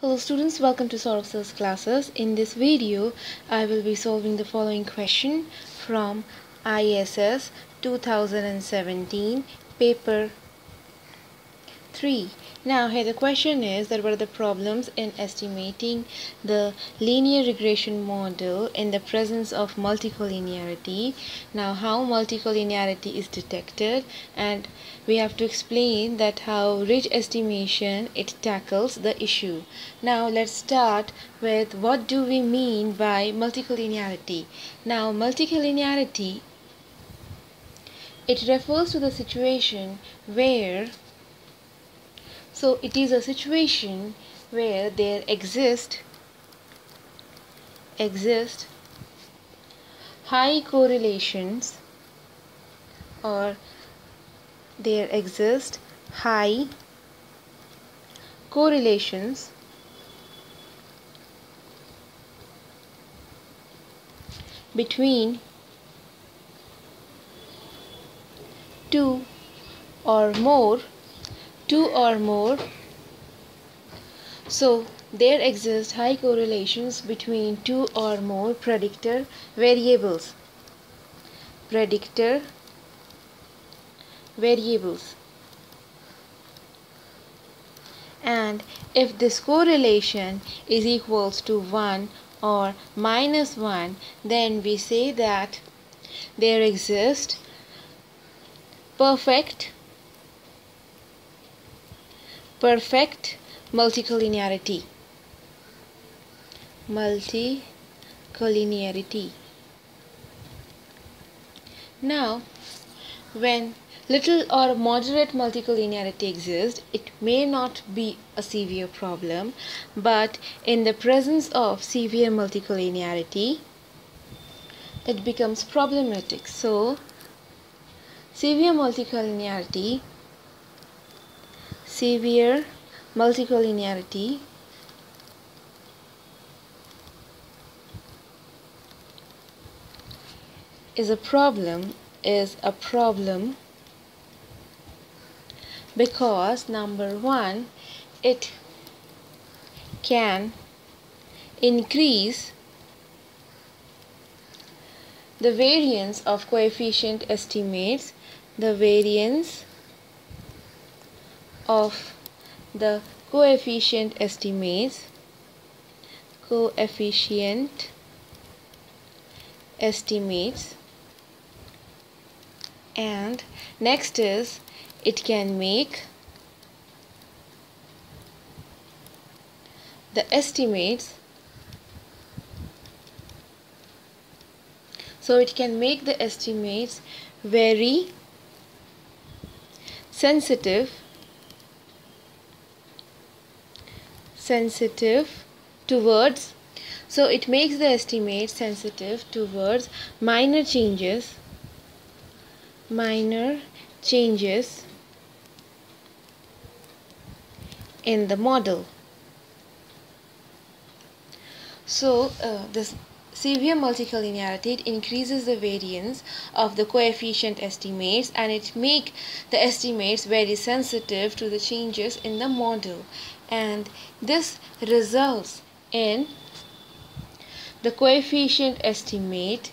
Hello students, welcome to Sourav Sir's classes. In this video, I will be solving the following question from ISS 2017 paper 3. Now here the question is that what are the problems in estimating the linear regression model in the presence of multicollinearity. Now how multicollinearity is detected, and we have to explain that how ridge estimation it tackles the issue. Now let's start with what do we mean by multicollinearity. Now multicollinearity, it refers to the situation where there exist high correlations, or there exist high correlations between two or more, so there exist high correlations between two or more predictor variables. And if this correlation is equals to 1 or minus 1, then we say that there exist perfect multicollinearity. Now when little or moderate multicollinearity exists, it may not be a severe problem, but in the presence of severe multicollinearity it becomes problematic. So severe multicollinearity is a problem because, number one, it can increase the variance of coefficient estimates, the variance of the coefficient estimates, and next is it can make the estimates, so it can make the estimates very sensitive towards, so it makes the estimate sensitive towards minor changes in the model. So this severe multicollinearity, it increases the variance of the coefficient estimates and it makes the estimates very sensitive to the changes in the model, and this results in the coefficient estimate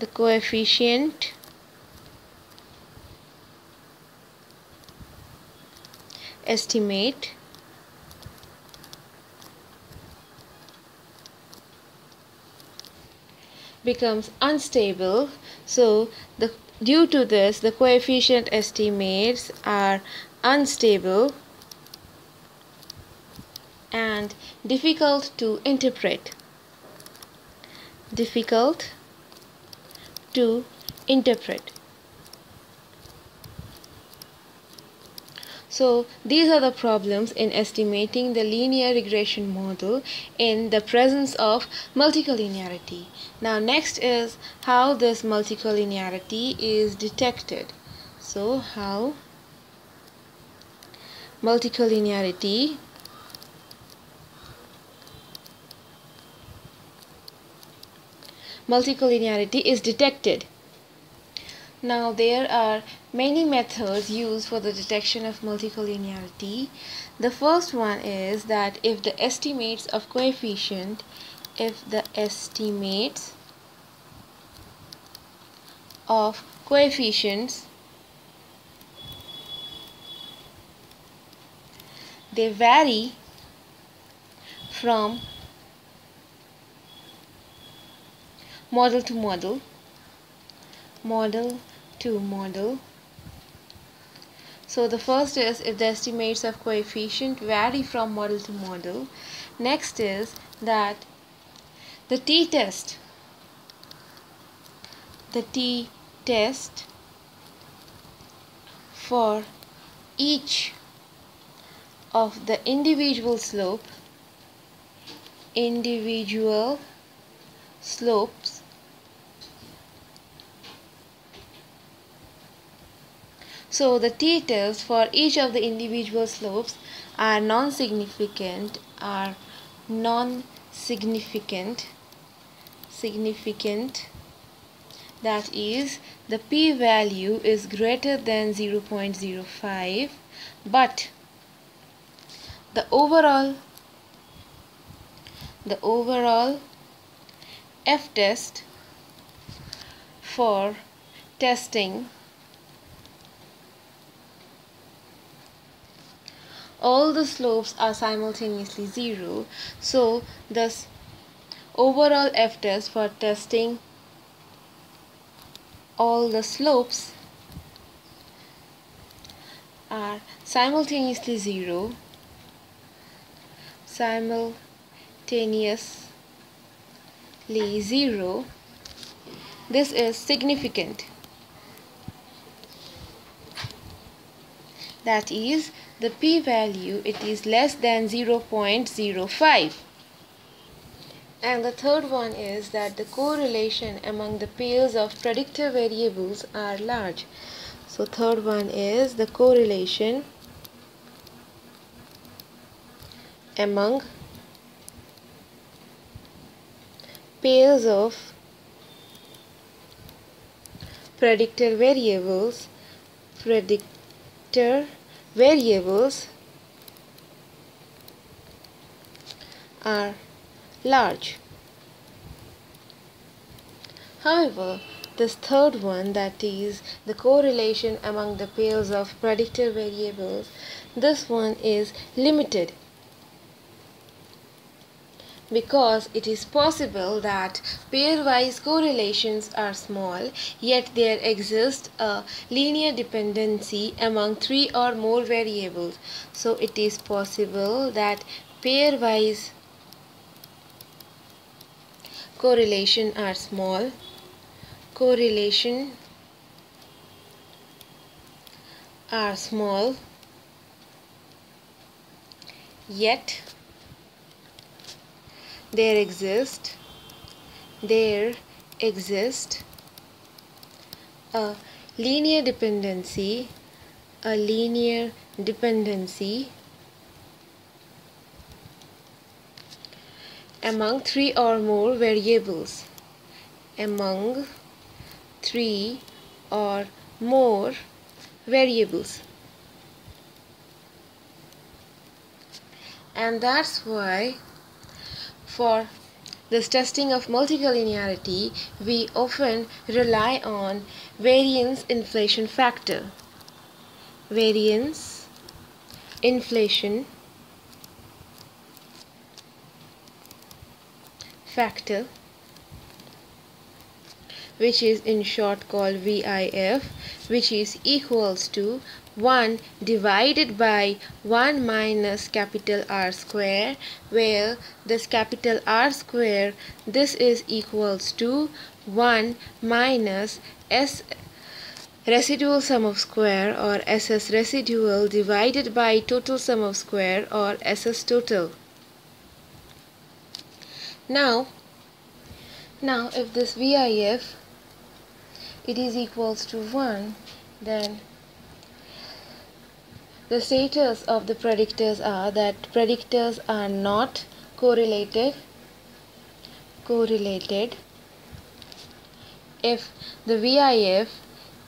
becomes unstable. So due to this, the coefficient estimates are unstable and difficult to interpret. So these are the problems in estimating the linear regression model in the presence of multicollinearity. Now next is how this multicollinearity is detected. So how multicollinearity is detected. Now there are many methods used for the detection of multicollinearity. The first one is that if the estimates of coefficient, they vary from model to model, So the first is if the estimates of coefficient vary from model to model. Next is that the t-test for each of the individual slope So the t-test for each of the individual slopes are non-significant, significant, that is, the p-value is greater than 0.05, but the overall f-test for testing all the slopes are simultaneously 0. So this overall f-test for testing all the slopes are simultaneously 0. This is significant. That is, the p-value is less than 0.05. And the third one is that the correlation among the pairs of predictor variables are large. So third one is the correlation among pairs of predictor variables are large. However, this third one, that is the correlation among the pairs of predictor variables, this one is limited, because it is possible that pairwise correlations are small, yet there exists a linear dependency among 3 or more variables. So it is possible that pairwise correlation are small, yet there exists a linear dependency among 3 or more variables and that's why for this testing of multicollinearity, we often rely on variance inflation factor. Which is in short called VIF, which is equals to 1 divided by 1 minus capital R square, where this capital R square, this is equals to 1 minus S residual sum of square or SS residual divided by total sum of square or SS total. Now if this VIF is equals to 1, then the status of the predictors are that predictors are not correlated if the VIF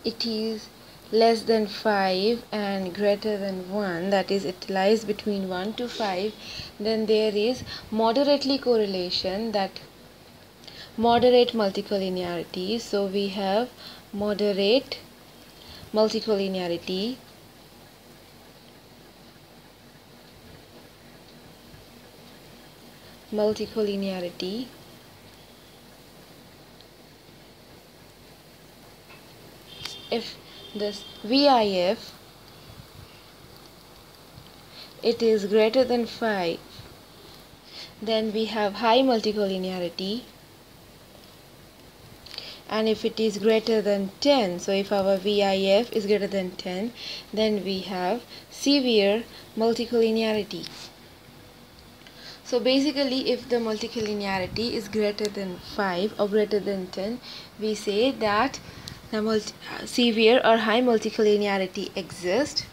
it is less than 5 and greater than 1, that is it lies between 1 to 5, then there is moderately correlation, that moderate multicollinearity. So we have moderate multicollinearity if this VIF it is greater than 5, then we have high multicollinearity, and if it is greater than 10, so if our VIF is greater than 10, then we have severe multicollinearity. So basically, if the multicollinearity is greater than 5 or greater than 10, we say that severe or high multicollinearity exists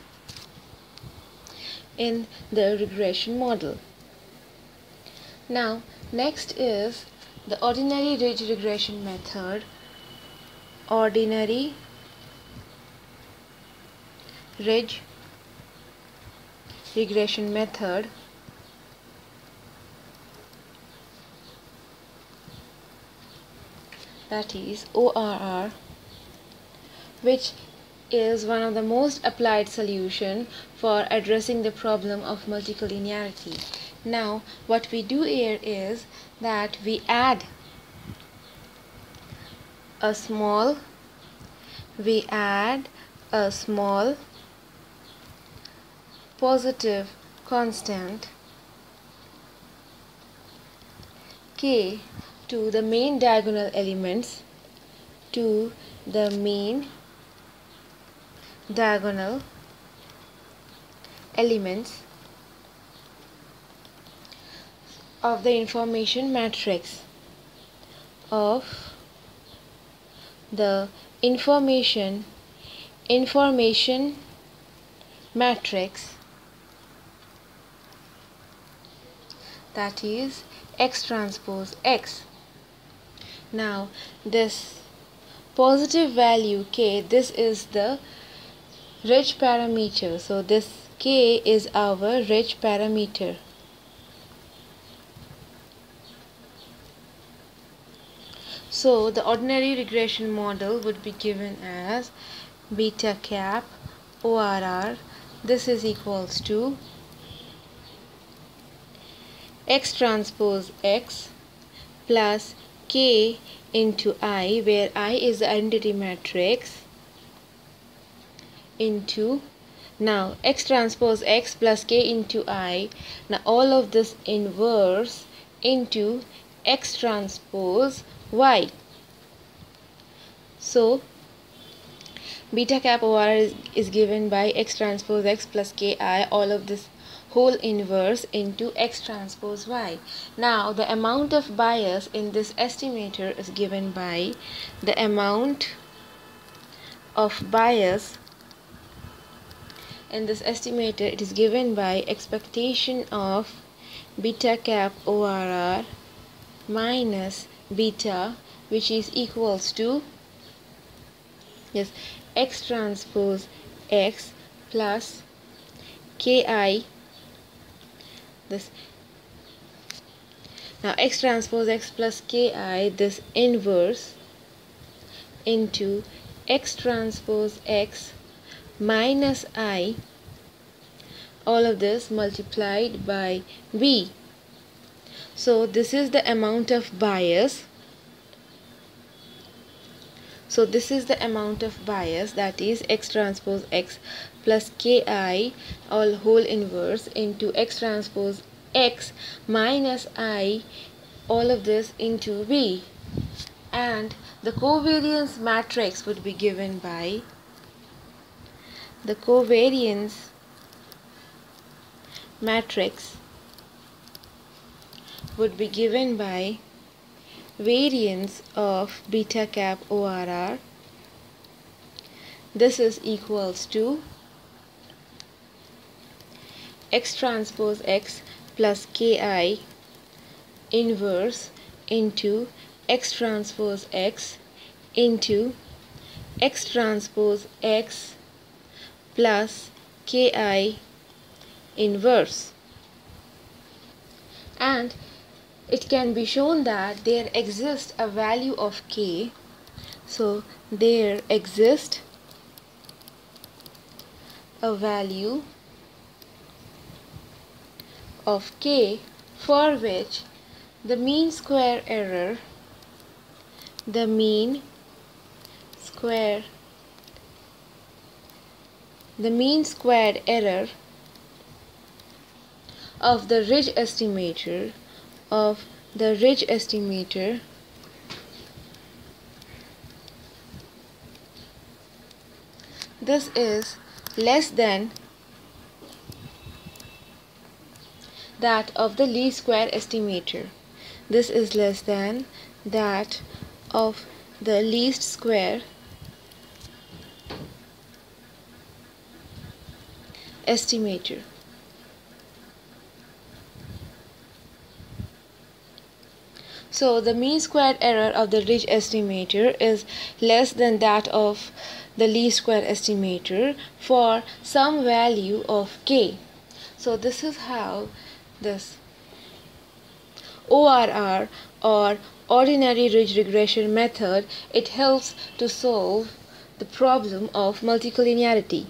in the regression model. Now, next is the ordinary ridge regression method. Ordinary ridge regression method. That is ORR, which is one of the most applied solution for addressing the problem of multicollinearity. Now what we do here is that we add a small positive constant k to the main diagonal elements of the information matrix that is X transpose X. Now this positive value k, this is the ridge parameter, so this k is our ridge parameter. So the ordinary regression model would be given as beta cap ORR, this is equals to X transpose X plus K into I, where I is the identity matrix, into now X transpose X plus K into I, now all of this inverse into X transpose Y. So beta cap ORR is given by X transpose X plus Ki, all of this whole inverse into X transpose Y. Now the amount of bias in this estimator is given by the amount of bias in this estimator, it is given by expectation of beta cap ORR minus beta, which is equals to X transpose X plus Ki, this now X transpose X plus Ki, this inverse into X transpose X minus I, all of this multiplied by B. So this is the amount of bias. So this is the amount of bias, that is X transpose X plus Ki, all whole inverse into X transpose X minus I, all of this into B. And the covariance matrix would be given by the covariance matrix would be given by variance of beta cap ORR, this is equals to X transpose X plus Ki inverse into X transpose X into X transpose X plus KI inverse. And it can be shown that there exists a value of K. So there exists a value of K for which the mean square error, the mean square, the mean squared error of the ridge estimator this is less than that of the least square estimator. This is less than that of the least square estimator. So the mean squared error of the ridge estimator is less than that of the least square estimator for some value of K. So this is how this ORR or ordinary ridge regression method, it helps to solve the problem of multicollinearity.